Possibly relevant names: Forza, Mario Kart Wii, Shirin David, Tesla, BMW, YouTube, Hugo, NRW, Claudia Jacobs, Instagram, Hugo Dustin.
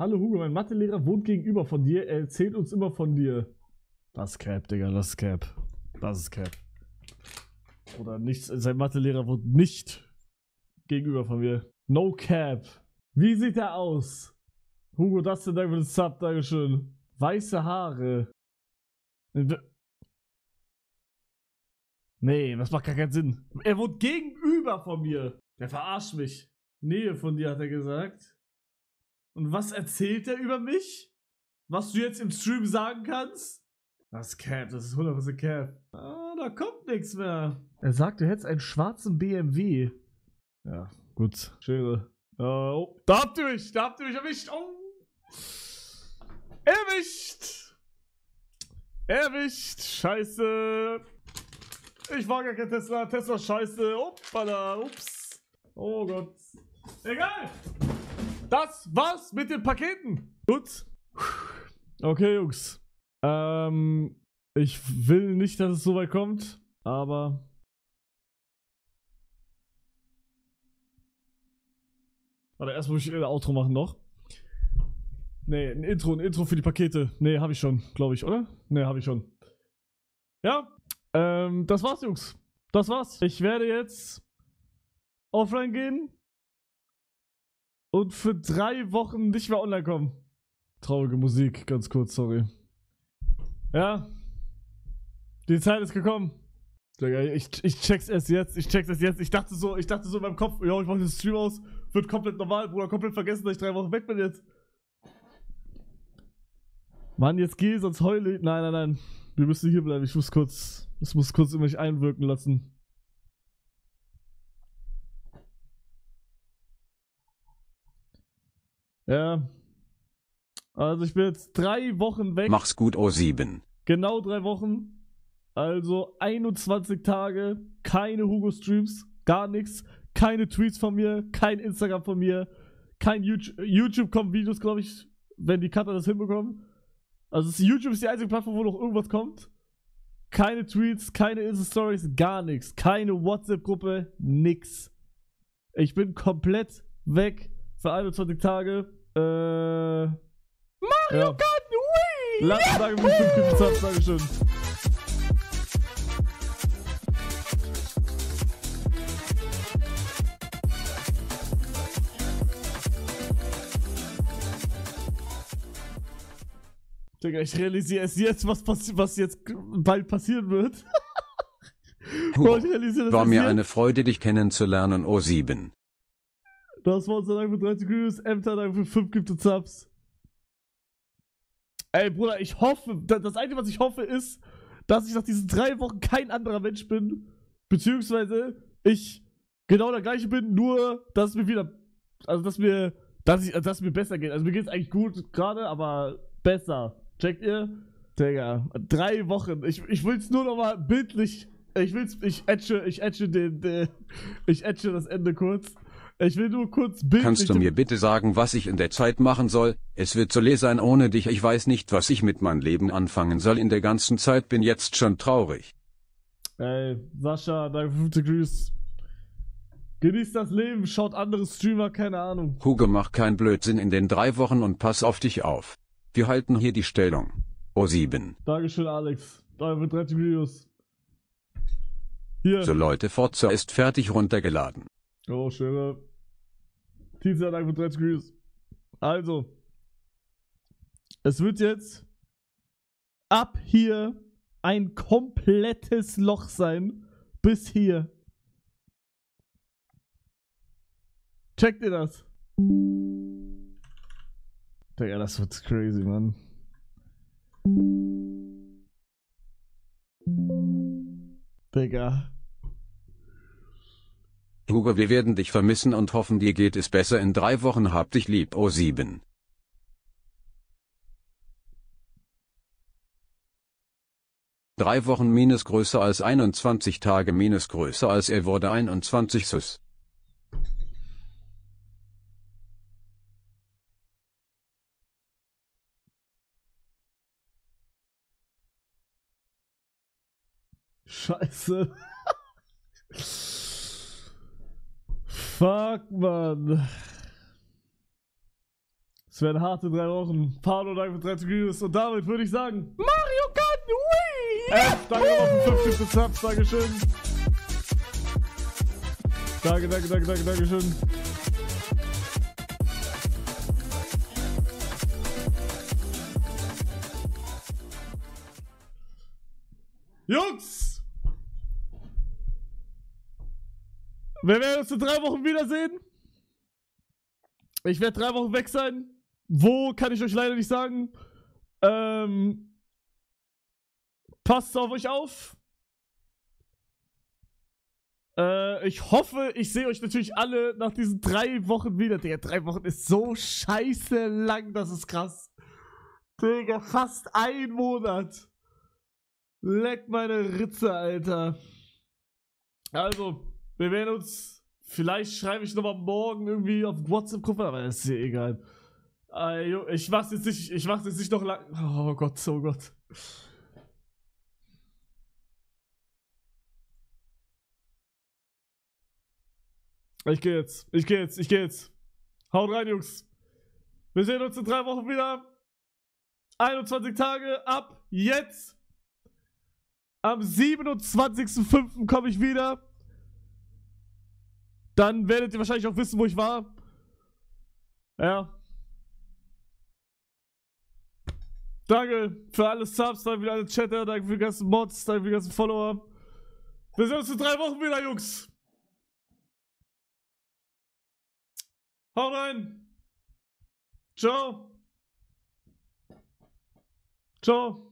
Hallo Hugo, mein Mathelehrer wohnt gegenüber von dir. Er erzählt uns immer von dir. Das ist Cap, Digga, das ist Cap. Das ist Cap. Oder nichts. Sein Mathelehrer wohnt nicht gegenüber von mir. No Cap. Wie sieht er aus? Hugo Dustin, danke für den Sub, dankeschön. Weiße Haare. Nee, das macht gar keinen Sinn. Er wohnt gegenüber von mir. Der verarscht mich. Nähe von dir, hat er gesagt. Und was erzählt er über mich? Was du jetzt im Stream sagen kannst? Das ist Cap, das ist 100% Cap. Ah, da kommt nichts mehr. Er sagt, du hättest einen schwarzen BMW. Ja, gut. Schön. Oh, da habt ihr mich erwischt. Oh. Erwischt. Erwischt. Scheiße. Ich war gar kein Tesla. Tesla scheiße. Hoppala. Ups. Oh Gott. Egal. Das war's mit den Paketen. Gut. Okay, Jungs. Ich will nicht, dass es so weit kommt, aber... Warte, erst muss ich ein Outro machen noch. Nee, ein Intro für die Pakete. Nee, habe ich schon, glaube ich, oder? Nee, habe ich schon. Ja, das war's, Jungs. Das war's. Ich werde jetzt offline gehen und für 3 Wochen nicht mehr online kommen. Traurige Musik, ganz kurz, sorry. Ja, die Zeit ist gekommen. Ich check's erst jetzt, ich dachte so in meinem Kopf, ja, ich mach den Stream aus, wird komplett normal, Bruder, komplett vergessen, dass ich 3 Wochen weg bin jetzt. Mann, jetzt geh, sonst heule ich. Nein, nein, nein, wir müssen hier bleiben, ich muss kurz in mich einwirken lassen. Ja. Also ich bin jetzt 3 Wochen weg. Mach's gut, O7. Genau 3 Wochen. Also 21 Tage. Keine Hugo-Streams. Gar nichts. Keine Tweets von mir. Kein Instagram von mir. Kein YouTube. YouTube kommen Videos, glaube ich, wenn die Cutter das hinbekommen. Also YouTube ist die einzige Plattform, wo noch irgendwas kommt. Keine Tweets, keine Insta-Stories, gar nichts. Keine WhatsApp-Gruppe, nix. Ich bin komplett weg für 21 Tage. Mario ja. Kart, wee! Lass sagen, wie ich das Dankeschön. Digga, ich realisiere erst jetzt, was jetzt bald passieren wird. Hugo, ich realisiere das. War mir eine Freude, dich kennenzulernen, O7. Das war unser Dank für 30 Videos, Ämter, Dank für 5 Gifted Subs. Ey, Bruder, ich hoffe, das Einzige, was ich hoffe, ist, dass ich nach diesen 3 Wochen kein anderer Mensch bin, beziehungsweise ich genau der gleiche bin, nur, dass mir wieder, also, dass mir besser geht. Also, mir geht's eigentlich gut gerade, aber besser. Checkt ihr? Digga, 3 Wochen. Ich will's nur nochmal bildlich, ich ätsche das Ende kurz. Ich will nur kurz bildlich... Kannst du mir bitte sagen, was ich in der Zeit machen soll? Es wird so leer sein ohne dich. Ich weiß nicht, was ich mit meinem Leben anfangen soll. In der ganzen Zeit bin jetzt schon traurig. Ey, Sascha, danke für 50 Grüße. Genieß das Leben, schaut andere Streamer, keine Ahnung. Hugo, mach keinen Blödsinn in den 3 Wochen und pass auf dich auf. Wir halten hier die Stellung. O7. Dankeschön, Alex. Danke für 30 Videos. Hier. So Leute, Forza ist fertig runtergeladen. Oh, schöner. Teaser, danke für 30 Grüße. Also, es wird jetzt ab hier ein komplettes Loch sein, bis hier. Checkt ihr das? Digga, das wird crazy, Mann. Digga. Hugo, wir werden dich vermissen und hoffen, dir geht es besser in 3 Wochen. Hab dich lieb, O7. Drei Wochen minus größer als 21 Tage minus größer als er wurde 21 Sus. Scheiße. Fuck, Mann. Es Es werden harte 3 Wochen. Paolo, danke für 30 Videos. Und damit würde ich sagen, Mario Kart Wii! Danke auf den 50. Subs, Dankeschön. Danke, Dankeschön. Jungs! Wir werden uns in 3 Wochen wiedersehen. Ich werde 3 Wochen weg sein. Wo, kann ich euch leider nicht sagen. Passt auf euch auf. Ich hoffe, ich sehe euch natürlich alle nach diesen 3 Wochen wieder. Digga, 3 Wochen ist so scheiße lang, das ist krass. Digga, fast 1 Monat. Leck meine Ritze, Alter. Also, wir werden uns... Vielleicht schreibe ich nochmal morgen irgendwie auf WhatsApp-Gruppe, aber das ist ja egal. Ich mach's jetzt nicht noch lang... Oh Gott, oh Gott. Ich geh jetzt. Haut rein, Jungs. Wir sehen uns in 3 Wochen wieder. 21 Tage ab jetzt. Am 27.05. komme ich wieder. Dann werdet ihr wahrscheinlich auch wissen, wo ich war. Ja. Danke für alle Subs, danke für alle Chatter, danke für die ganzen Mods, danke für die ganzen Follower. Wir sehen uns in 3 Wochen wieder, Jungs. Haut rein. Ciao. Ciao.